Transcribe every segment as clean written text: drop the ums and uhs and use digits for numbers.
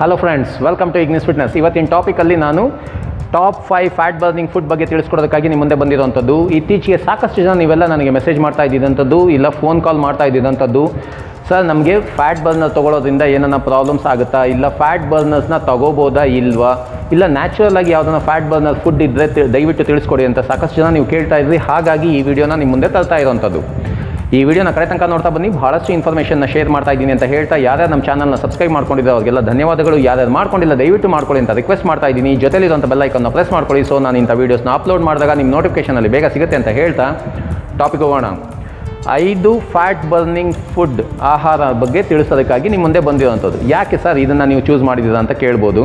Hello friends, welcome to Ignis fitness. ಇವತ್ತಿನ ಟಾಪಿಕಲ್ಲಿ ನಾನು ಟಾಪ್ 5 ಫ್ಯಾಟ್ ಬರ್ನಿಂಗ್ ಫುಡ್ ಬಗ್ಗೆ ತಿಳಿಸ್ಕೊಡೋದಕ್ಕಾಗಿ ನಿಮ್ಮ ಮುಂದೆ ಬಂದಿರೋವಂಥದ್ದು. ಇತ್ತೀಚೆಗೆ ಸಾಕಷ್ಟು ಜನ ನೀವೆಲ್ಲ ನನಗೆ ಮೆಸೇಜ್ ಮಾಡ್ತಾ ಇದ್ದಿದ್ದಂಥದ್ದು, ಇಲ್ಲ ಫೋನ್ ಕಾಲ್ ಮಾಡ್ತಾ ಇದ್ದಿದ್ದಂಥದ್ದು. ಸರ್, ನಮಗೆ ಫ್ಯಾಟ್ ಬರ್ನರ್ ತೊಗೊಳೋದ್ರಿಂದ ಏನನ್ನ ಪ್ರಾಬ್ಲಮ್ಸ್ ಆಗುತ್ತಾ, ಇಲ್ಲ ಫ್ಯಾಟ್ ಬರ್ನರ್ಸ್ನ ತೊಗೋಬೋದಾ ಇಲ್ವಾ, ಇಲ್ಲ ನ್ಯಾಚುರಲ್ ಆಗಿ ಯಾವುದನ್ನ ಫ್ಯಾಟ್ ಬರ್ನರ್ ಫುಡ್ ಇದ್ದರೆ ದಯವಿಟ್ಟು ತಿಳಿಸ್ಕೊಡಿ ಅಂತ ಸಾಕಷ್ಟು ಜನ ನೀವು ಕೇಳ್ತಾ ಇದ್ರಿ. ಹಾಗಾಗಿ ಈ ವಿಡಿಯೋನ ನಿಮ್ಮ ಮುಂದೆ ತರ್ತಾ ಇರೋವಂಥದ್ದು. ಈ ವಿಡಿಯೋನ ಕಡೆ ತನಕ ನೋಡ್ತಾ ಬನ್ನಿ, ಬಹಳಷ್ಟು ಇನ್ಫಾರ್ಮೇಷನ್ನ ಶೇರ್ ಮಾಡ್ತಾ ಇದ್ದೀನಿ ಅಂತ ಹೇಳ್ತಾ, ಯಾರ್ಯಾರು ನಮ್ಮ ಚಾನಲ್ನ ಸಬ್ಸ್ಕ್ರೈಬ್ ಮಾಡ್ಕೊಂಡಿದ್ದೆ ಅವರಿಗೆಲ್ಲ ಧನ್ಯವಾದಗಳು. ಯಾರ್ಯಾರು ಮಾಡ್ಕೊಂಡಿಲ್ಲ ದಯವಿಟ್ಟು ಮಾಡ್ಕೊಳ್ಳಿ ಅಂತ ರಿಕ್ವೆಸ್ಟ್ ಮಾಡ್ತಾ ಇದ್ದೀನಿ. ಜೊತೆಲಿರುವಂಥ ಬೆಲ್ ಐಕನ್ನ ಪ್ರೆಸ್ ಮಾಡ್ಕೊಳ್ಳಿ, ಸೊ ನಾನು ಇಂಥ ವೀಡಿಯೋಸ್ನ ಅಪ್ಲೋಡ್ ಮಾಡಿದಾಗ ನಿಮ್ಮ ನೋಟಿಫಿಕೇಷನಲ್ಲಿ ಬೇಗ ಸಿಗುತ್ತೆ ಅಂತ ಹೇಳ್ತಾ ಟಾಪಿಕ್ ಹೋಗೋಣ. 5 ಫ್ಯಾಟ್ ಬರ್ನಿಂಗ್ ಫುಡ್ ಆಹಾರ ಬಗ್ಗೆ ತಿಳಿಸೋದಕ್ಕಾಗಿ ನಿಮ್ಮ ಮುಂದೆ ಬಂದಿರೋವಂಥದ್ದು. ಯಾಕೆ ಸರ್ ಇದನ್ನು ನೀವು ಚೂಸ್ ಮಾಡಿದ್ದೀರಾ ಅಂತ ಕೇಳ್ಬೋದು.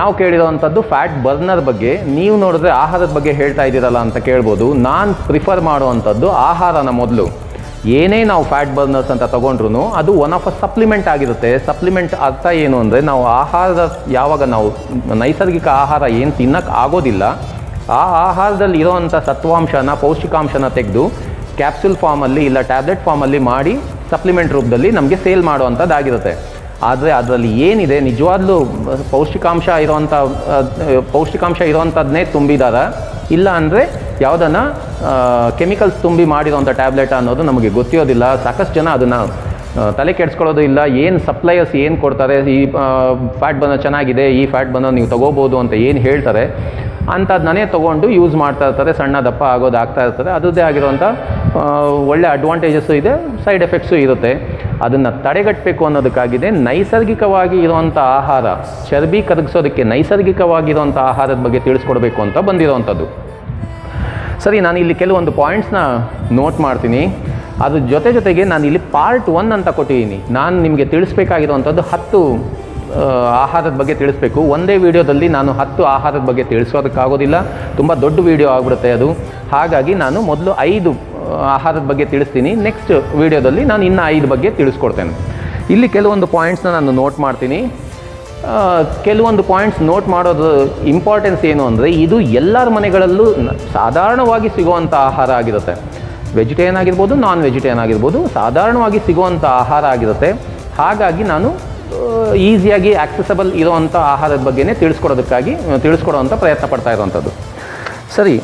ನಾವು ಕೇಳಿರೋವಂಥದ್ದು ಫ್ಯಾಟ್ ಬರ್ನರ್ ಬಗ್ಗೆ, ನೀವು ನೋಡಿದ್ರೆ ಆಹಾರದ ಬಗ್ಗೆ ಹೇಳ್ತಾ ಇದ್ದೀರಲ್ಲ ಅಂತ ಕೇಳ್ಬೋದು. ನಾನು ಪ್ರಿಫರ್ ಮಾಡುವಂಥದ್ದು ಆಹಾರನ ಮೊದಲು ಏನೇ ನಾವು ಫ್ಯಾಟ್ ಬರ್ನರ್ಸ್ ಅಂತ ತೊಗೊಂಡ್ರು ಅದು ಒನ್ ಆಫ್ ಅ ಸಪ್ಲಿಮೆಂಟ್ ಆಗಿರುತ್ತೆ. ಸಪ್ಲಿಮೆಂಟ್ ಅರ್ಥ ಏನು ಅಂದರೆ, ನಾವು ಆಹಾರದ ಯಾವಾಗ ನಾವು ನೈಸರ್ಗಿಕ ಆಹಾರ ಏನು ತಿನ್ನೋಕ್ಕೆ ಆಗೋದಿಲ್ಲ, ಆ ಆಹಾರದಲ್ಲಿ ಇರೋವಂಥ ಸತ್ವಾಂಶನ ಪೌಷ್ಟಿಕಾಂಶನ ತೆಗೆದು ಕ್ಯಾಪ್ಸುಲ್ ಫಾರ್ಮಲ್ಲಿ ಇಲ್ಲ ಟ್ಯಾಬ್ಲೆಟ್ ಫಾರ್ಮಲ್ಲಿ ಮಾಡಿ ಸಪ್ಲಿಮೆಂಟ್ ರೂಪದಲ್ಲಿ ನಮಗೆ ಸೇಲ್ ಮಾಡುವಂಥದ್ದಾಗಿರುತ್ತೆ. ಆದರೆ ಅದರಲ್ಲಿ ಏನಿದೆ ನಿಜವಾಗ್ಲೂ ಪೌಷ್ಟಿಕಾಂಶ ಇರೋವಂಥದ್ದನ್ನೇ ತುಂಬಿದಾರ, ಇಲ್ಲ ಅಂದರೆ ಯಾವುದನ್ನು ಕೆಮಿಕಲ್ಸ್ ತುಂಬಿ ಮಾಡಿರೋಂಥ ಟ್ಯಾಬ್ಲೆಟ್ ಅನ್ನೋದು ನಮಗೆ ಗೊತ್ತಿರೋದಿಲ್ಲ. ಸಾಕಷ್ಟು ಜನ ಅದನ್ನು ತಲೆ ಕೆಡಿಸ್ಕೊಳ್ಳೋದು ಇಲ್ಲ. ಏನು ಸಪ್ಲೈಯರ್ಸ್ ಏನು ಕೊಡ್ತಾರೆ, ಈ ಫ್ಯಾಟ್ ಬರ್ನರ್ ಚೆನ್ನಾಗಿದೆ, ಈ ಫ್ಯಾಟ್ ಬರ್ನರ್ ನೀವು ತೊಗೋಬೋದು ಅಂತ ಏನು ಹೇಳ್ತಾರೆ ಅಂಥದ್ದನ್ನೇ ತೊಗೊಂಡು ಯೂಸ್ ಮಾಡ್ತಾ ಇರ್ತಾರೆ. ಸಣ್ಣ ದಪ್ಪ ಆಗೋದು ಆಗ್ತಾ ಇರ್ತಾರೆ. ಅದರದ್ದೇ ಆಗಿರುವಂಥ ಒಳ್ಳೆ ಅಡ್ವಾಂಟೇಜಸ್ಸು ಇದೆ, ಸೈಡ್ ಎಫೆಕ್ಟ್ಸು ಇರುತ್ತೆ. ಅದನ್ನು ತಡೆಗಟ್ಟಬೇಕು ಅನ್ನೋದಕ್ಕಾಗಿದೆ ನೈಸರ್ಗಿಕವಾಗಿ ಇರುವಂಥ ಆಹಾರ, ಚರ್ಬಿ ಕರಗಿಸೋದಕ್ಕೆ ನೈಸರ್ಗಿಕವಾಗಿರುವಂಥ ಆಹಾರದ ಬಗ್ಗೆ ತಿಳಿಸ್ಕೊಡ್ಬೇಕು ಅಂತ ಬಂದಿರೋವಂಥದ್ದು. ಸರಿ, ನಾನು ಇಲ್ಲಿ ಕೆಲವೊಂದು ಪಾಯಿಂಟ್ಸ್ನ ನೋಟ್ ಮಾಡ್ತೀನಿ. ಅದ್ರ ಜೊತೆಗೆ ನಾನು ಇಲ್ಲಿ ಪಾರ್ಟ್ 1 ಅಂತ ಕೊಟ್ಟಿದ್ದೀನಿ. ನಾನು ನಿಮಗೆ ತಿಳಿಸ್ಬೇಕಾಗಿರುವಂಥದ್ದು 10 ಆಹಾರದ ಬಗ್ಗೆ ತಿಳಿಸ್ಬೇಕು. ಒಂದೇ ವಿಡಿಯೋದಲ್ಲಿ ನಾನು 10 ಆಹಾರದ ಬಗ್ಗೆ ತಿಳಿಸೋದಕ್ಕಾಗೋದಿಲ್ಲ, ತುಂಬ ದೊಡ್ಡ ವಿಡಿಯೋ ಆಗಿಬಿಡುತ್ತೆ ಅದು. ಹಾಗಾಗಿ ನಾನು ಮೊದಲು 5 ಆಹಾರದ ಬಗ್ಗೆ ತಿಳಿಸ್ತೀನಿ. ನೆಕ್ಸ್ಟ್ ವಿಡಿಯೋದಲ್ಲಿ ನಾನು ಇನ್ನು 5 ಬಗ್ಗೆ ತಿಳಿಸ್ಕೊಡ್ತೇನೆ. ಇಲ್ಲಿ ಕೆಲವೊಂದು ಪಾಯಿಂಟ್ಸ್ನ ನಾನು ನೋಟ್ ಮಾಡ್ತೀನಿ. ಕೆಲವೊಂದು ಪಾಯಿಂಟ್ಸ್ ನೋಟ್ ಮಾಡೋದು ಇಂಪಾರ್ಟೆನ್ಸ್ ಏನು ಅಂದರೆ, ಇದು ಎಲ್ಲರ ಮನೆಗಳಲ್ಲೂ ಸಾಧಾರಣವಾಗಿ ಸಿಗುವಂಥ ಆಹಾರ ಆಗಿರುತ್ತೆ. ವೆಜಿಟೇರಿಯನ್ ಆಗಿರ್ಬೋದು, ನಾನ್ ವೆಜಿಟೇರಿಯನ್ ಆಗಿರ್ಬೋದು, ಸಾಧಾರಣವಾಗಿ ಸಿಗುವಂಥ ಆಹಾರ ಆಗಿರುತ್ತೆ. ಹಾಗಾಗಿ ನಾನು ಈಸಿಯಾಗಿ ಆಕ್ಸೆಸಬಲ್ ಇರೋವಂಥ ಆಹಾರದ ಬಗ್ಗೆನೇ ತಿಳಿಸ್ಕೊಡೋವಂಥ ಪ್ರಯತ್ನ ಪಡ್ತಾ ಇರೋವಂಥದ್ದು. ಸರಿ,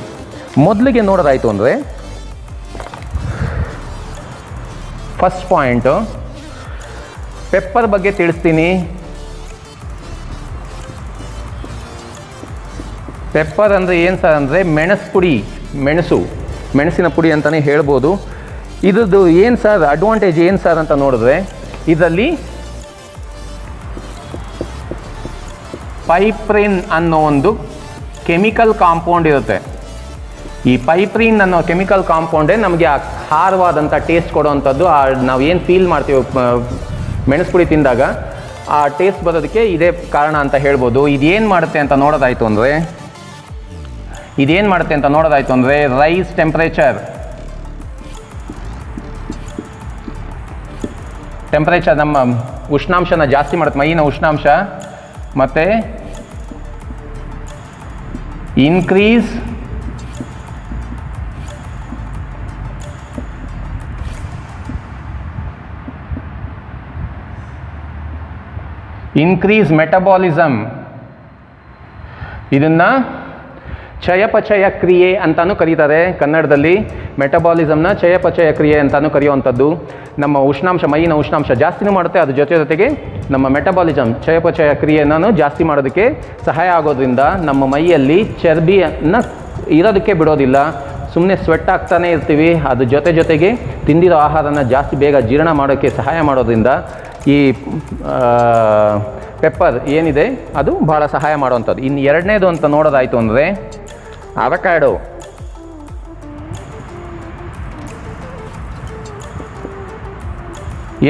ಮೊದಲಿಗೆ ನೋಡೋದಾಯಿತು ಅಂದರೆ, ಫಸ್ಟ್ ಪಾಯಿಂಟು ಪೆಪ್ಪರ್ ಬಗ್ಗೆ ತಿಳಿಸ್ತೀನಿ. ಪೆಪ್ಪರ್ ಅಂದರೆ ಏನು ಸರ್ ಅಂದರೆ, ಮೆಣಸಿನ ಪುಡಿ ಅಂತಲೇ ಹೇಳ್ಬೋದು. ಇದ್ರದ್ದು ಏನು ಸರ್ ಅಡ್ವಾಂಟೇಜ್ ಏನು ಸರ್ ಅಂತ ನೋಡಿದ್ರೆ, ಇದರಲ್ಲಿ ಪೈಪ್ರಿನ್ ಅನ್ನೋ ಒಂದು ಕೆಮಿಕಲ್ ಕಾಂಪೌಂಡ್ ಇರುತ್ತೆ. ಈ ಪೈಪ್ರಿನ್ ಅನ್ನೋ ಕೆಮಿಕಲ್ ಕಾಂಪೌಂಡೇ ನಮಗೆ ಆ ಖಾರವಾದಂಥ ಟೇಸ್ಟ್ ಕೊಡೋವಂಥದ್ದು. ನಾವೇನು ಫೀಲ್ ಮಾಡ್ತೀವಿ ಮೆಣಸುಪುಡಿ ತಿಂದಾಗ, ಆ ಟೇಸ್ಟ್ ಬರೋದಕ್ಕೆ ಇದೇ ಕಾರಣ ಅಂತ ಹೇಳ್ಬೋದು. ಇದೇನು ಮಾಡುತ್ತೆ ಅಂತ ನೋಡೋದಾಯಿತು ಅಂದರೆ ರೈಸ್ ಟೆಂಪ್ರೇಚರ್ ನಮ್ಮ ಉಷ್ಣಾಂಶನ ಜಾಸ್ತಿ ಮಾಡುತ್ತೆ, ಮೈನ ಉಷ್ಣಾಂಶ, ಮತ್ತು ಇನ್ಕ್ರೀಸ್ ಇನ್ಕ್ರೀಸ್ ಮೆಟಬಾಲಿಸಮ್, ಇದನ್ನು ಚಯಾಪಚಯ ಕ್ರಿಯೆ ಅಂತಲೂ ಕರೀತಾರೆ. ಕನ್ನಡದಲ್ಲಿ ಮೆಟಬಾಲಿಸಮ್ನ ಚಯಾಪಚಯ ಕ್ರಿಯೆ ಅಂತಲೂ ಕರೆಯುವಂಥದ್ದು. ನಮ್ಮ ಉಷ್ಣಾಂಶ, ಮೈನ ಉಷ್ಣಾಂಶ ಜಾಸ್ತಿನೂ ಮಾಡುತ್ತೆ. ಅದ್ರ ಜೊತೆಗೆ ನಮ್ಮ ಮೆಟಬಾಲಿಸಮ್ ಚಯಾಪಚಯ ಕ್ರಿಯೆಯನ್ನು ಜಾಸ್ತಿ ಮಾಡೋದಕ್ಕೆ ಸಹಾಯ ಆಗೋದ್ರಿಂದ ನಮ್ಮ ಮೈಯಲ್ಲಿ ಚರ್ಬಿಯನ್ನು ಇರೋದಕ್ಕೆ ಬಿಡೋದಿಲ್ಲ. ಸುಮ್ಮನೆ ಸ್ವೆಟ್ ಆಗ್ತಾನೆ ಇರ್ತೀವಿ. ಅದ್ರ ಜೊತೆಗೆ ತಿಂದಿರೋ ಆಹಾರನ ಜಾಸ್ತಿ ಬೇಗ ಜೀರ್ಣ ಮಾಡೋಕ್ಕೆ ಸಹಾಯ ಮಾಡೋದ್ರಿಂದ ಈ ಪೆಪ್ಪರ್ ಏನಿದೆ ಅದು ಭಾಳ ಸಹಾಯ ಮಾಡುವಂಥದ್ದು. ಇನ್ನು 2ನೇದು ಅಂತ ನೋಡೋದಾಯಿತು ಅಂದರೆ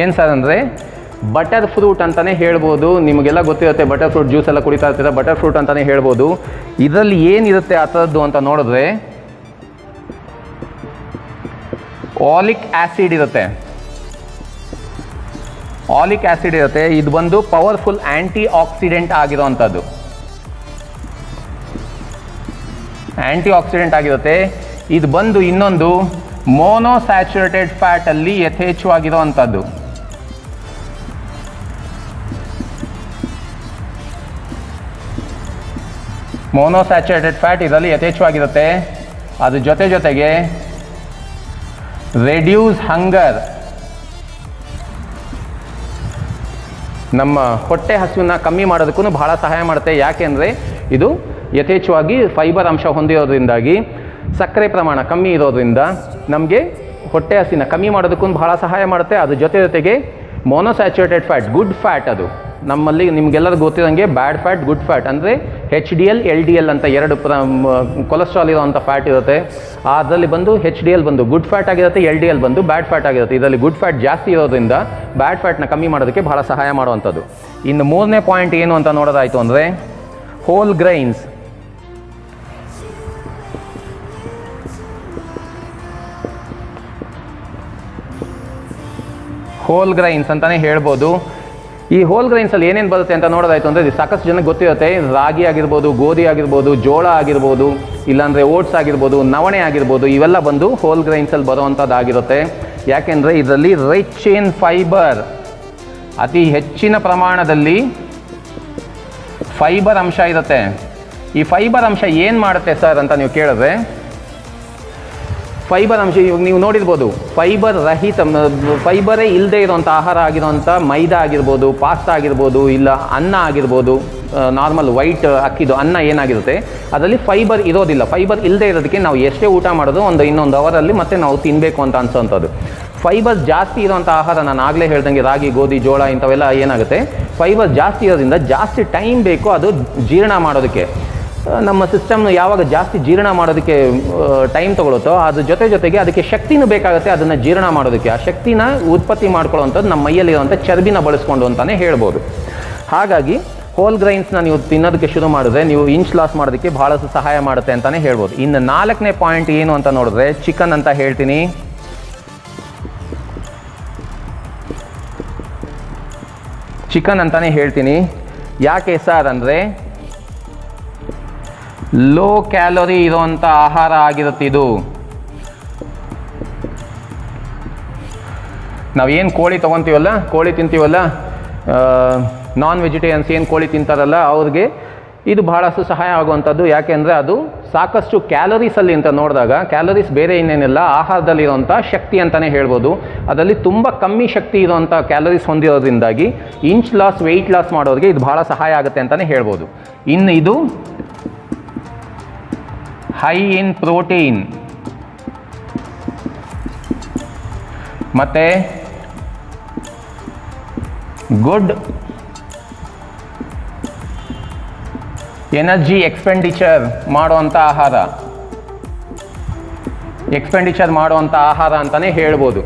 ಏನು ಸರ್ ಅಂದರೆ ಬಟರ್ ಫ್ರೂಟ್ ಅಂತಲೇ ಹೇಳ್ಬೋದು. ನಿಮಗೆಲ್ಲ ಗೊತ್ತಿರುತ್ತೆ, ಬಟರ್ ಫ್ರೂಟ್ ಜ್ಯೂಸ್ ಎಲ್ಲ ಕುಡಿತಾ ಇರ್ತೀರ, ಬಟರ್ ಫ್ರೂಟ್ ಅಂತಲೇ ಹೇಳ್ಬೋದು. ಇದರಲ್ಲಿ ಏನಿರುತ್ತೆ ಆ ಥರದ್ದು ಅಂತ ನೋಡಿದ್ರೆ ಆಲಿಕ್ ಆ್ಯಸಿಡ್ ಇರುತ್ತೆ. ಇದು ಬಂದು ಪವರ್ಫುಲ್ ಆ್ಯಂಟಿ ಆಕ್ಸಿಡೆಂಟ್ ಆಗಿರುವಂಥದ್ದು. ಇದು ಬಂದು ಇನ್ನೊಂದು ಮೊನೊಸ್ಯಾಚುರೇಟೆಡ್ ಫ್ಯಾಟಲ್ಲಿ ಯಥೇಚ್ಛವಾಗಿರುವಂಥದ್ದು. ಮೊನೊಸ್ಯಾಚುರೇಟೆಡ್ ಫ್ಯಾಟ್ ಇದರಲ್ಲಿ ಯಥೇಚ್ಛವಾಗಿರುತ್ತೆ. ಅದು ಜೊತೆ ಜೊತೆಗೆ ರೆಡ್ಯೂಸ್ ಹಂಗರ್, ನಮ್ಮ ಹೊಟ್ಟೆ ಹಸುವನ್ನು ಕಮ್ಮಿ ಮಾಡೋದಕ್ಕೂ ಬಹಳ ಸಹಾಯ ಮಾಡುತ್ತೆ. ಯಾಕೆಂದರೆ ಇದು ಯಥೇಚ್ಛವಾಗಿ ಫೈಬರ್ ಅಂಶ ಹೊಂದಿರೋದ್ರಿಂದಾಗಿ ಸಕ್ಕರೆ ಪ್ರಮಾಣ ಕಮ್ಮಿ ಇರೋದ್ರಿಂದ ನಮಗೆ ಹೊಟ್ಟೆ ಹಸಿನ ಕಮ್ಮಿ ಮಾಡೋದಕ್ಕೂ ಬಹಳ ಸಹಾಯ ಮಾಡುತ್ತೆ. ಅದು ಜೊತೆ ಜೊತೆಗೆ ಮೊನೊಸ್ಯಾಚುರೇಟೆಡ್ ಫ್ಯಾಟ್, ಗುಡ್ ಫ್ಯಾಟ್, ಅದು ನಮ್ಮಲ್ಲಿ ನಿಮಗೆಲ್ಲರೂ ಗೊತ್ತಿರೋಂಗೆ ಬ್ಯಾಡ್ ಫ್ಯಾಟ್, ಗುಡ್ ಫ್ಯಾಟ್ ಅಂದರೆ HDL LDL ಅಂತ ಎರಡು ಕೊಲೆಸ್ಟ್ರಾಲ್ ಇರೋವಂಥ ಫ್ಯಾಟ್ ಇರುತ್ತೆ. ಅದರಲ್ಲಿ ಬಂದು HDL ಬಂದು ಗುಡ್ ಫ್ಯಾಟ್ ಆಗಿರುತ್ತೆ, LDL ಬಂದು ಬ್ಯಾಡ್ ಫ್ಯಾಟ್ ಆಗಿರುತ್ತೆ. ಇದರಲ್ಲಿ ಗುಡ್ ಫ್ಯಾಟ್ ಜಾಸ್ತಿ ಇರೋದ್ರಿಂದ ಬ್ಯಾಡ್ ಫ್ಯಾಟ್ನ ಕಮ್ಮಿ ಮಾಡೋದಕ್ಕೆ ಭಾಳ ಸಹಾಯ ಮಾಡುವಂಥದ್ದು. ಇನ್ನು ಮೂರನೇ ಪಾಯಿಂಟ್ ಏನು ಅಂತ ನೋಡೋದಾಯಿತು ಅಂದರೆ ಹೋಲ್ ಗ್ರೈನ್ಸ್. ಹೋಲ್ ಗ್ರೈನ್ಸ್ ಅಂತಲೇ ಹೇಳ್ಬೋದು. ಈ ಹೋಲ್ ಗ್ರೈನ್ಸಲ್ಲಿ ಏನೇನು ಬರುತ್ತೆ ಅಂತ ನೋಡೋದಾಯಿತು ಅಂದರೆ ಸಾಕಷ್ಟು ಜನಕ್ಕೆ ಗೊತ್ತಿರುತ್ತೆ. ರಾಗಿ ಆಗಿರ್ಬೋದು, ಗೋಧಿ ಆಗಿರ್ಬೋದು, ಜೋಳ ಆಗಿರ್ಬೋದು, ಇಲ್ಲಾಂದರೆ ಓಟ್ಸ್ ಆಗಿರ್ಬೋದು, ನವಣೆ ಆಗಿರ್ಬೋದು, ಇವೆಲ್ಲ ಬಂದು ಹೋಲ್ ಗ್ರೈನ್ಸಲ್ಲಿ ಬರೋವಂಥದ್ದಾಗಿರುತ್ತೆ. ಯಾಕೆಂದರೆ ಇದರಲ್ಲಿ ರಿಚ್ ಇನ್ ಫೈಬರ್, ಅತಿ ಹೆಚ್ಚಿನ ಪ್ರಮಾಣದಲ್ಲಿ ಫೈಬರ್ ಅಂಶ ಇರುತ್ತೆ. ಈ ಫೈಬರ್ ಅಂಶ ಏನು ಮಾಡುತ್ತೆ ಸರ್ ಅಂತ ನೀವು ಕೇಳಿದ್ರೆ, ಫೈಬರ್ ಅಂಶ ಇವಾಗ ನೀವು ನೋಡಿರ್ಬೋದು, ಫೈಬರ್ ರಹಿತ, ಫೈಬರೇ ಇಲ್ಲದೆ ಇರೋವಂಥ ಆಹಾರ ಆಗಿರೋವಂಥ ಮೈದಾ ಆಗಿರ್ಬೋದು, ಪಾಸ್ತಾ ಆಗಿರ್ಬೋದು, ಇಲ್ಲ ಅನ್ನ ಆಗಿರ್ಬೋದು, ನಾರ್ಮಲ್ ವೈಟ್ ಅಕ್ಕಿದು ಅನ್ನ ಏನಾಗಿರುತ್ತೆ ಅದರಲ್ಲಿ ಫೈಬರ್ ಇರೋದಿಲ್ಲ. ಫೈಬರ್ ಇಲ್ಲದೆ ಇರೋದಕ್ಕೆ ನಾವು ಎಷ್ಟೇ ಊಟ ಮಾಡೋದು ಒಂದು ಇನ್ನೊಂದು ಅವರಲ್ಲಿ ಮತ್ತೆ ನಾವು ತಿನ್ನಬೇಕು ಅಂತ ಅನಿಸೋವಂಥದ್ದು. ಫೈಬರ್ ಜಾಸ್ತಿ ಇರೋವಂಥ ಆಹಾರ, ನಾನು ಆಗಲೇ ಹೇಳ್ದಂಗೆ ರಾಗಿ, ಗೋಧಿ, ಜೋಳ ಇಂಥವೆಲ್ಲ ಏನಾಗುತ್ತೆ ಫೈಬರ್ ಜಾಸ್ತಿ ಇರೋದ್ರಿಂದ ಜಾಸ್ತಿ ಟೈಮ್ ಬೇಕು ಅದು ಜೀರ್ಣ ಮಾಡೋದಕ್ಕೆ. ನಮ್ಮ ಸಿಸ್ಟಮ್ನ ಯಾವಾಗ ಜಾಸ್ತಿ ಜೀರ್ಣ ಮಾಡೋದಕ್ಕೆ ಟೈಮ್ ತೊಗೊಳುತ್ತೋ ಅದ್ರ ಜೊತೆ ಜೊತೆಗೆ ಅದಕ್ಕೆ ಶಕ್ತಿನೂ ಬೇಕಾಗುತ್ತೆ ಅದನ್ನು ಜೀರ್ಣ ಮಾಡೋದಕ್ಕೆ. ಆ ಶಕ್ತಿನ ಉತ್ಪತ್ತಿ ಮಾಡ್ಕೊಳ್ಳೋವಂಥದ್ದು ನಮ್ಮ ಮೈಯಲ್ಲಿರುವಂಥ ಚರ್ಬಿನ ಬಳಸ್ಕೊಂಡು ಅಂತಲೇ ಹೇಳ್ಬೋದು. ಹಾಗಾಗಿ ಹೋಲ್ ಗ್ರೈನ್ಸ್ನ ನೀವು ತಿನ್ನೋದಕ್ಕೆ ಶುರು ಮಾಡಿದ್ರೆ ನೀವು ಇಂಚ್ ಲಾಸ್ ಮಾಡೋದಕ್ಕೆ ಭಾಳಷ್ಟು ಸಹಾಯ ಮಾಡುತ್ತೆ ಅಂತಲೇ ಹೇಳ್ಬೋದು. ಇನ್ನು ನಾಲ್ಕನೇ ಪಾಯಿಂಟ್ ಏನು ಅಂತ ನೋಡಿದ್ರೆ ಚಿಕನ್ ಅಂತ ಹೇಳ್ತೀನಿ. ಯಾಕೆ ಸರ್ ಅಂದರೆ ಲೋ ಕ್ಯಾಲೋರಿ ಇರೋವಂಥ ಆಹಾರ ಆಗಿರುತ್ತೆ ಇದು. ನಾವೇನು ಕೋಳಿ ತೊಗೊತೀವಲ್ಲ, ಕೋಳಿ ತಿಂತೀವಲ್ಲ, ನಾನ್ ವೆಜಿಟೇರಿಯನ್ಸ್ ಏನು ಕೋಳಿ ತಿಂತಾರಲ್ಲ ಅವ್ರಿಗೆ ಇದು ಭಾಳಷ್ಟು ಸಹಾಯ ಆಗುವಂಥದ್ದು. ಯಾಕೆಂದರೆ ಅದು ಸಾಕಷ್ಟು ಕ್ಯಾಲೋರೀಸಲ್ಲಿ ಅಂತ ನೋಡಿದಾಗ ಕ್ಯಾಲೋರೀಸ್ ಬೇರೆ ಇನ್ನೇನಿಲ್ಲ, ಆಹಾರದಲ್ಲಿರೋವಂಥ ಶಕ್ತಿ ಅಂತಲೇ ಹೇಳ್ಬೋದು. ಅದರಲ್ಲಿ ತುಂಬ ಕಮ್ಮಿ ಶಕ್ತಿ ಇರೋವಂಥ ಕ್ಯಾಲೋರೀಸ್ ಹೊಂದಿರೋದ್ರಿಂದಾಗಿ ಇಂಚ್ ಲಾಸ್, ವೆಯ್ಟ್ ಲಾಸ್ ಮಾಡೋರಿಗೆ ಇದು ಭಾಳ ಸಹಾಯ ಆಗುತ್ತೆ ಅಂತಲೇ ಹೇಳ್ಬೋದು. ಇನ್ನು ಇದು ಹೈ ಇನ್ ಪ್ರೋಟೀನ್ ಮತ್ತು ಗುಡ್ ಎನರ್ಜಿ ಎಕ್ಸ್ಪೆಂಡಿಚರ್ ಮಾಡುವಂಥ ಆಹಾರ ಅಂತಲೇ ಹೇಳ್ಬೋದು.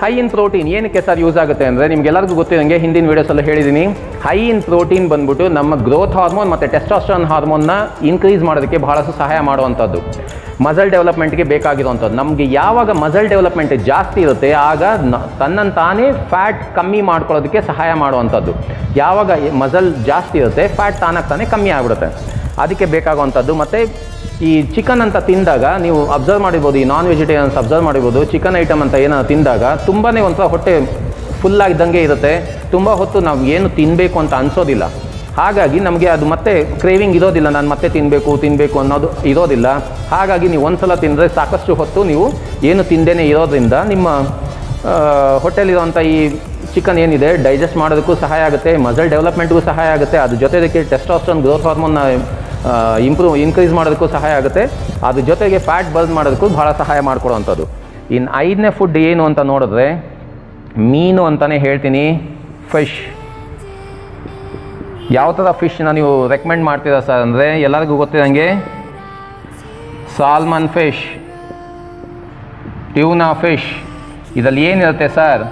ಹೈ ಇನ್ ಪ್ರೋಟೀನ್ ಏನಕ್ಕೆ ಸರ್ ಯೂಸ್ ಆಗುತ್ತೆ ಅಂದರೆ ನಿಮಗೆಲ್ಲರಿಗೂ ಗೊತ್ತಿರೋಂಗೆ ಹಿಂದಿನ ವೀಡಿಯೋಸಲ್ಲಿ ಹೇಳಿದ್ದೀನಿ, ಹೈ ಇನ್ ಪ್ರೋಟೀನ್ ಬಂದ್ಬಿಟ್ಟು ನಮ್ಮ ಗ್ರೋತ್ ಹಾರ್ಮೋನ್ ಮತ್ತು ಟೆಸ್ಟೋಸ್ಟರಾನ್ ಹಾರ್ಮೋನ್ನ ಇನ್ಕ್ರೀಸ್ ಮಾಡೋದಕ್ಕೆ ಭಾಳಷ್ಟು ಸಹಾಯ ಮಾಡುವಂಥದ್ದು, ಮಸಲ್ ಡೆವಲಪ್ಮೆಂಟ್ಗೆ ಬೇಕಾಗಿರುವಂಥದ್ದು. ನಮಗೆ ಯಾವಾಗ ಮಸಲ್ ಡೆವಲಪ್ಮೆಂಟ್ ಜಾಸ್ತಿ ಇರುತ್ತೆ ಆಗ ತನ್ನನ್ನು ತಾನೇ ಫ್ಯಾಟ್ ಕಮ್ಮಿ ಮಾಡ್ಕೊಳ್ಳೋದಕ್ಕೆ ಸಹಾಯ ಮಾಡುವಂಥದ್ದು. ಯಾವಾಗ ಮಸಲ್ ಜಾಸ್ತಿ ಇರುತ್ತೆ ಫ್ಯಾಟ್ ತಾನಾಗಿ ತಾನೇ ಕಮ್ಮಿ ಆಗಿಬಿಡುತ್ತೆ, ಅದಕ್ಕೆ ಬೇಕಾಗುವಂಥದ್ದು. ಮತ್ತು ಈ ಚಿಕನ್ ಅಂತ ತಿಂದಾಗ ನೀವು ಅಬ್ಸರ್ವ್ ಮಾಡಿರ್ಬೋದು, ಈ ನಾನ್ ವೆಜಿಟೇರಿಯನ್ಸ್ ಅಬ್ಸರ್ವ್ ಮಾಡಿರ್ಬೋದು, ಚಿಕನ್ ಐಟಮ್ ಅಂತ ಏನೋ ತಿಂದಾಗ ತುಂಬಾ ಒಂಥರ ಹೊಟ್ಟೆ ಫುಲ್ಲಾಗಿದ್ದಂಗೆ ಇರುತ್ತೆ. ತುಂಬ ಹೊತ್ತು ನಾವು ಏನು ತಿನ್ನಬೇಕು ಅಂತ ಅನಿಸೋದಿಲ್ಲ, ಹಾಗಾಗಿ ನಮಗೆ ಅದು ಮತ್ತೆ ಕ್ರೇವಿಂಗ್ ಇರೋದಿಲ್ಲ, ನಾನು ಮತ್ತೆ ತಿನ್ನಬೇಕು ಅನ್ನೋದು ಇರೋದಿಲ್ಲ. ಹಾಗಾಗಿ ನೀವು ಒಂದು ಸಲ ತಿಂದರೆ ಸಾಕಷ್ಟು ಹೊತ್ತು ನೀವು ಏನು ತಿಂದೇನೆ ಇರೋದ್ರಿಂದ ನಿಮ್ಮ ಹೊಟ್ಟೆಲಿರೋಂಥ ಈ ಚಿಕನ್ ಏನಿದೆ ಡೈಜೆಸ್ಟ್ ಮಾಡೋದಕ್ಕೂ ಸಹಾಯ ಆಗುತ್ತೆ, ಮಸಲ್ ಡೆವಲಪ್ಮೆಂಟ್ಗೂ ಸಹಾಯ ಆಗುತ್ತೆ. ಅದ್ರ ಜೊತೆಗೆ ಟೆಸ್ಟೋಸ್ಟರಾನ್ ಗ್ರೋತ್ ಹಾರ್ಮೋನ್ನ ಇನ್ಕ್ರೀಸ್ ಮಾಡೋದಕ್ಕೂ ಸಹಾಯ ಆಗುತ್ತೆ. ಅದ್ರ ಜೊತೆಗೆ ಫ್ಯಾಟ್ ಬರ್ನ್ ಮಾಡೋದಕ್ಕೂ ಭಾಳ ಸಹಾಯ ಮಾಡಿಕೊಡುವಂಥದ್ದು. ಇನ್ನು ಐದನೇ ಫುಡ್ ಏನು ಅಂತ ನೋಡಿದ್ರೆ ಮೀನು ಅಂತಲೇ ಹೇಳ್ತೀನಿ. ಫಿಶ್ ಯಾವ ಥರ ಫಿಶ್ನ ನೀವು ರೆಕಮೆಂಡ್ ಮಾಡ್ತೀರಾ ಸರ್ ಅಂದರೆ ಎಲ್ಲರಿಗೂ ಗೊತ್ತಿರೋಂಗೆ ಸಾಲ್ಮನ್ ಫಿಶ್, ಟ್ಯೂನಾ ಫಿಶ್, ಇದರಲ್ಲಿ ಏನಿರುತ್ತೆ ಸರ್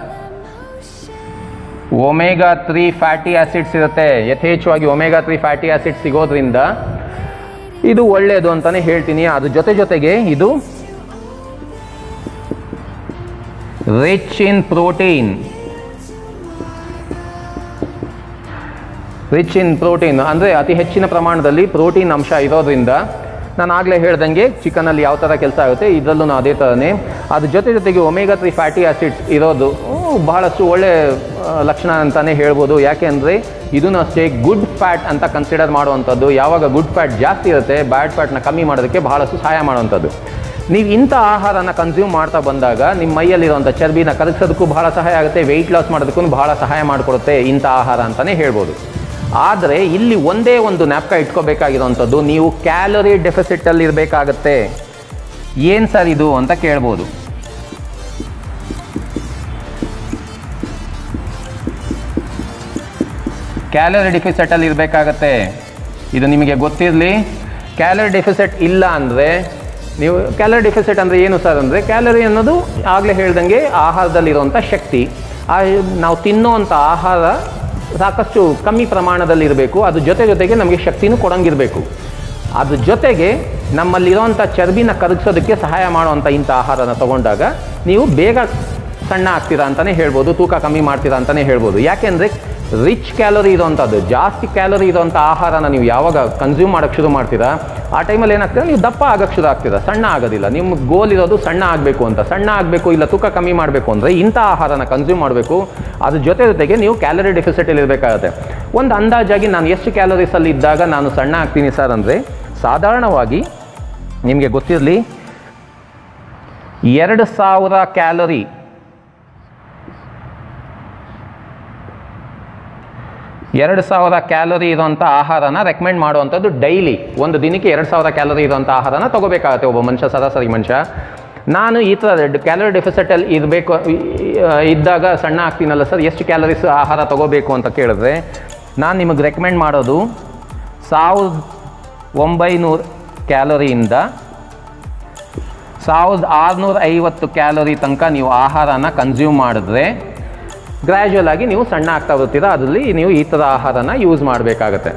ಒಮೆಗಾ 3 ಫ್ಯಾಟಿ ಆ್ಯಸಿಡ್ಸ್ ಇರುತ್ತೆ. ಯಥೇಚ್ಛವಾಗಿ ಒಮೆಗಾ 3 ಫ್ಯಾಟಿ ಆ್ಯಸಿಡ್ ಸಿಗೋದ್ರಿಂದ ಇದು ಒಳ್ಳೆಯದು ಅಂತಲೇ ಹೇಳ್ತೀನಿ. ಅದ್ರ ಜೊತೆ ಜೊತೆಗೆ ಇದು ರಿಚ್ ಇನ್ ಪ್ರೋಟೀನ್ ಅಂದರೆ ಅತಿ ಹೆಚ್ಚಿನ ಪ್ರಮಾಣದಲ್ಲಿ ಪ್ರೋಟೀನ್ ಅಂಶ ಇರೋದ್ರಿಂದ ನಾನು ಆಗಲೇ ಹೇಳ್ದಂಗೆ ಚಿಕನಲ್ಲಿ ಯಾವ ಥರ ಕೆಲಸ ಆಗುತ್ತೆ ಇದರಲ್ಲೂ ಅದೇ ಥರನೇ. ಅದ್ರ ಜೊತೆಗೆ ಒಮೆಗಾ 3 ಫ್ಯಾಟಿ ಆ್ಯಸಿಡ್ಸ್ ಇರೋದು ಬಹಳಷ್ಟು ಒಳ್ಳೆ ಲಕ್ಷಣ ಅಂತಾನೆ ಹೇಳ್ಬೋದು. ಯಾಕೆಂದರೆ ಇದನ್ನು ಅಷ್ಟೇ ಗುಡ್ ಫ್ಯಾಟ್ ಅಂತ ಕನ್ಸಿಡರ್ ಮಾಡುವಂಥದ್ದು. ಯಾವಾಗ ಗುಡ್ ಫ್ಯಾಟ್ ಜಾಸ್ತಿ ಇರುತ್ತೆ, ಬ್ಯಾಡ್ ಫ್ಯಾಟ್ನ ಕಮ್ಮಿ ಮಾಡೋದಕ್ಕೆ ಬಹಳಷ್ಟು ಸಹಾಯ ಮಾಡುವಂಥದ್ದು. ನೀವು ಇಂಥ ಆಹಾರನ ಕನ್ಸ್ಯೂಮ್ ಮಾಡ್ತಾ ಬಂದಾಗ ನಿಮ್ಮ ಮೈಯಲ್ಲಿರುವಂಥ ಚರ್ಬಿನ ಕರಗಿಸೋದಕ್ಕೂ ಬಹಳ ಸಹಾಯ ಆಗುತ್ತೆ, ವೆಯ್ಟ್ ಲಾಸ್ ಮಾಡೋದಕ್ಕೂ ಬಹಳ ಸಹಾಯ ಮಾಡಿಕೊಡುತ್ತೆ ಇಂಥ ಆಹಾರ ಅಂತಲೇ ಹೇಳ್ಬೋದು. ಆದರೆ ಇಲ್ಲಿ ಒಂದೇ ಒಂದು ಜ್ಞಾಪಕ ಇಟ್ಕೋಬೇಕಾಗಿರೋವಂಥದ್ದು, ನೀವು ಕ್ಯಾಲೋರಿ ಡೆಫಿಸಿಟಲ್ಲಿ ಇರಬೇಕಾಗತ್ತೆ. ಏನು ಸರ್ ಇದು ಅಂತ ಕೇಳ್ಬೋದು. ಕ್ಯಾಲೋರಿ ಡೆಫಿಸಿಟಲ್ಲಿ ಇರಬೇಕಾಗತ್ತೆ, ಇದು ನಿಮಗೆ ಗೊತ್ತಿರಲಿ. ಕ್ಯಾಲೋರಿ ಡೆಫಿಸಿಟ್ ಇಲ್ಲ ಅಂದರೆ ನೀವು, ಕ್ಯಾಲೋರಿ ಡೆಫಿಸಿಟ್ ಅಂದರೆ ಏನು ಸರ್ ಅಂದರೆ, ಕ್ಯಾಲೋರಿ ಅನ್ನೋದು ಆಗಲೇ ಹೇಳ್ದಂಗೆ ಆಹಾರದಲ್ಲಿರುವಂಥ ಶಕ್ತಿ. ನಾವು ತಿನ್ನೋವಂಥ ಆಹಾರ ಸಾಕಷ್ಟು ಕಮ್ಮಿ ಪ್ರಮಾಣದಲ್ಲಿರಬೇಕು, ಅದ್ರ ಜೊತೆಗೆ ನಮಗೆ ಶಕ್ತಿನೂ ಕೊಡೋಂಗಿರಬೇಕು. ಅದ್ರ ಜೊತೆಗೆ ನಮ್ಮಲ್ಲಿರೋವಂಥ ಚರ್ಬಿನ ಕರಗಿಸೋದಕ್ಕೆ ಸಹಾಯ ಮಾಡೋವಂಥ ಇಂಥ ಆಹಾರನ ತೊಗೊಂಡಾಗ ನೀವು ಬೇಗ ಸಣ್ಣ ಆಗ್ತೀರಾ ಅಂತಲೇ ಹೇಳ್ಬೋದು, ತೂಕ ಕಮ್ಮಿ ಮಾಡ್ತೀರಾ ಅಂತಲೇ ಹೇಳ್ಬೋದು. ಯಾಕೆಂದರೆ ರಿಚ್ ಕ್ಯಾಲೋರಿ ಇರೋವಂಥದ್ದು, ಜಾಸ್ತಿ ಕ್ಯಾಲೋರಿ ಇರೋವಂಥ ಆಹಾರನ ನೀವು ಯಾವಾಗ ಕನ್ಸ್ಯೂಮ್ ಮಾಡೋಕ್ಕೆ ಶುರು ಮಾಡ್ತೀರಾ, ಆ ಟೈಮಲ್ಲಿ ಏನಾಗ್ತೀರಾ, ನೀವು ದಪ್ಪ ಆಗೋಕ್ಕೆ ಶುರು ಆಗ್ತೀರಾ, ಸಣ್ಣ ಆಗೋದಿಲ್ಲ. ನಿಮ್ಮ ಗೋಲ್ ಇರೋದು ಸಣ್ಣ ಆಗಬೇಕು ಅಂತ. ಸಣ್ಣ ಆಗಬೇಕು ಇಲ್ಲ ತೂಕ ಕಮ್ಮಿ ಮಾಡಬೇಕು ಅಂದರೆ ಇಂಥ ಆಹಾರನ ಕನ್ಸ್ಯೂಮ್ ಮಾಡಬೇಕು. ಅದ್ರ ಜೊತೆಗೆ ನೀವು ಕ್ಯಾಲೋರಿ ಡೆಫಿಸಿಟಲ್ಲಿ ಇರಬೇಕಾಗತ್ತೆ. ಒಂದು ಅಂದಾಜಾಗಿ ನಾನು ಎಷ್ಟು ಕ್ಯಾಲೋರೀಸಲ್ಲಿ ಇದ್ದಾಗ ನಾನು ಸಣ್ಣ ಆಗ್ತೀನಿ ಸರ್ ಅಂದರೆ, ಸಾಧಾರಣವಾಗಿ ನಿಮಗೆ ಗೊತ್ತಿರಲಿ 2000 ಕ್ಯಾಲೋರಿ ಇರೋಂಥ ಆಹಾರನ ರೆಕಮೆಂಡ್ ಮಾಡುವಂಥದ್ದು. ಡೈಲಿ ಒಂದು ದಿನಕ್ಕೆ 2000 ಕ್ಯಾಲೋರಿ ಇರೋಂಥ ಆಹಾರನ ತೊಗೋಬೇಕಾಗತ್ತೆ ಒಬ್ಬ ಮನುಷ್ಯ, ಸರಾಸರಿ ಮನುಷ್ಯ. ನಾನು ಈ ಥರ ಕ್ಯಾಲೋರಿ ಡೆಫಿಸಿಟಲ್ಲಿ ಇರಬೇಕು ಇದ್ದಾಗ ಸಣ್ಣ ಆಗ್ತೀನಲ್ಲ ಸರ್, ಎಷ್ಟು ಕ್ಯಾಲೋರೀಸ್ ಆಹಾರ ತೊಗೋಬೇಕು ಅಂತ ಕೇಳಿದ್ರೆ, ನಾನು ನಿಮಗೆ ರೆಕಮೆಂಡ್ ಮಾಡೋದು 1900 ಕ್ಯಾಲೋರಿಯಿಂದ 1650 ಕ್ಯಾಲೋರಿ ತನಕ ನೀವು ಆಹಾರನ ಕನ್ಸ್ಯೂಮ್ ಮಾಡಿದ್ರೆ ಗ್ರ್ಯಾಜುವಲ್ ಆಗಿ ನೀವು ಸಣ್ಣ ಆಗ್ತಾ ಬರ್ತೀರಾ. ಅದರಲ್ಲಿ ನೀವು ಈ ಥರ ಆಹಾರನ ಯೂಸ್ ಮಾಡಬೇಕಾಗತ್ತೆ.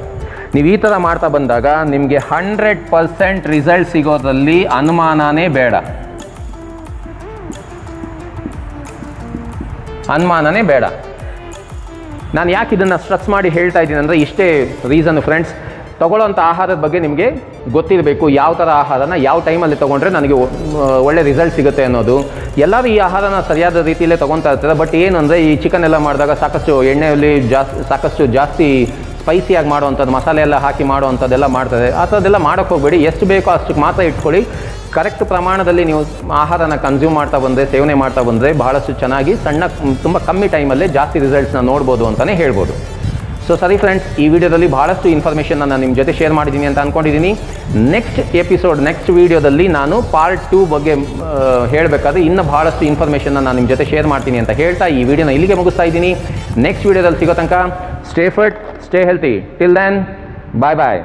ನೀವು ಈ ಥರ ಮಾಡ್ತಾ ಬಂದಾಗ ನಿಮಗೆ 100% ರಿಸಲ್ಟ್ ಸಿಗೋದ್ರಲ್ಲಿ ಅನುಮಾನನೇ ಬೇಡ. ನಾನು ಯಾಕೆ ಇದನ್ನು ಸ್ಟ್ರೆಸ್ ಮಾಡಿ ಹೇಳ್ತಾ ಇದ್ದೀನಿ ಅಂದರೆ ಇಷ್ಟೇ ರೀಸನ್ ಫ್ರೆಂಡ್ಸ್. ತೊಗೊಳ್ಳೋಂಥ ಆಹಾರದ ಬಗ್ಗೆ ನಿಮಗೆ ಗೊತ್ತಿರಬೇಕು, ಯಾವ ಥರ ಆಹಾರನ ಯಾವ ಟೈಮಲ್ಲಿ ತೊಗೊಂಡ್ರೆ ನನಗೆ ಒಳ್ಳೆ ರಿಸಲ್ಟ್ ಸಿಗುತ್ತೆ ಅನ್ನೋದು. ಎಲ್ಲರೂ ಈ ಆಹಾರನ ಸರಿಯಾದ ರೀತಿಯಲ್ಲೇ ತೊಗೊತಾ ಇರ್ತಾರೆ. ಬಟ್ ಏನಂದರೆ ಈ ಚಿಕನ್ ಎಲ್ಲ ಮಾಡಿದಾಗ ಸಾಕಷ್ಟು ಎಣ್ಣೆಯಲ್ಲಿ ಸಾಕಷ್ಟು ಜಾಸ್ತಿ ಸ್ಪೈಸಿಯಾಗಿ ಮಾಡುವಂಥದ್ದು, ಮಸಾಲೆ ಎಲ್ಲ ಹಾಕಿ ಮಾಡುವಂಥದ್ದೆಲ್ಲ ಮಾಡ್ತಾರೆ. ಆ ಥರದ್ದೆಲ್ಲ ಮಾಡೋಕ್ಕೆ ಹೋಗಬೇಡಿ. ಎಷ್ಟು ಬೇಕೋ ಅಷ್ಟಕ್ಕೆ ಮಾತ್ರ ಇಟ್ಕೊಳ್ಳಿ. ಕರೆಕ್ಟ್ ಪ್ರಮಾಣದಲ್ಲಿ ನೀವು ಆಹಾರನ ಕನ್ಸ್ಯೂಮ್ ಮಾಡ್ತಾ ಬಂದರೆ, ಸೇವನೆ ಮಾಡ್ತಾ ಬಂದರೆ ಬಹಳಷ್ಟು ಚೆನ್ನಾಗಿ ತುಂಬ ಕಮ್ಮಿ ಟೈಮಲ್ಲೇ ಜಾಸ್ತಿ ರಿಸಲ್ಟ್ಸ್ನ ನೋಡ್ಬೋದು ಅಂತಲೇ ಹೇಳ್ಬೋದು. ಸೊ ಸರಿ ಫ್ರೆಂಡ್ಸ್, ಈ ವಿಡಿಯೋದಲ್ಲಿ ಭಾಳಷ್ಟು ಇನ್ಫಾರ್ಮೇಷನ್ನ ನಾನು ನಿಮ್ಮ ಜೊತೆ ಶೇರ್ ಮಾಡಿದ್ದೀನಿ ಅಂತ ಅಂದ್ಕೊಂಡಿದ್ದೀನಿ. ನೆಕ್ಸ್ಟ್ ವೀಡಿಯೋದಲ್ಲಿ ನಾನು ಪಾರ್ಟ್ 2 ಬಗ್ಗೆ ಹೇಳಬೇಕಾದ್ರೆ ಇನ್ನೂ ಭಾಳಷ್ಟು ಇನ್ಫಾರ್ಮೇಷನ್ನ ನಾನು ನಿಮ್ಮ ಜೊತೆ ಶೇರ್ ಮಾಡ್ತೀನಿ ಅಂತ ಹೇಳ್ತಾ ಈ ವಿಡಿಯೋನ ಇಲ್ಲಿಗೆ ಮುಗಿಸ್ತಾ ಇದ್ದೀನಿ. ನೆಕ್ಸ್ಟ್ ವೀಡಿಯೋದಲ್ಲಿ ಸಿಗೋ ತನಕ stay fit, stay healthy. Till then, bye ಬಾಯ್.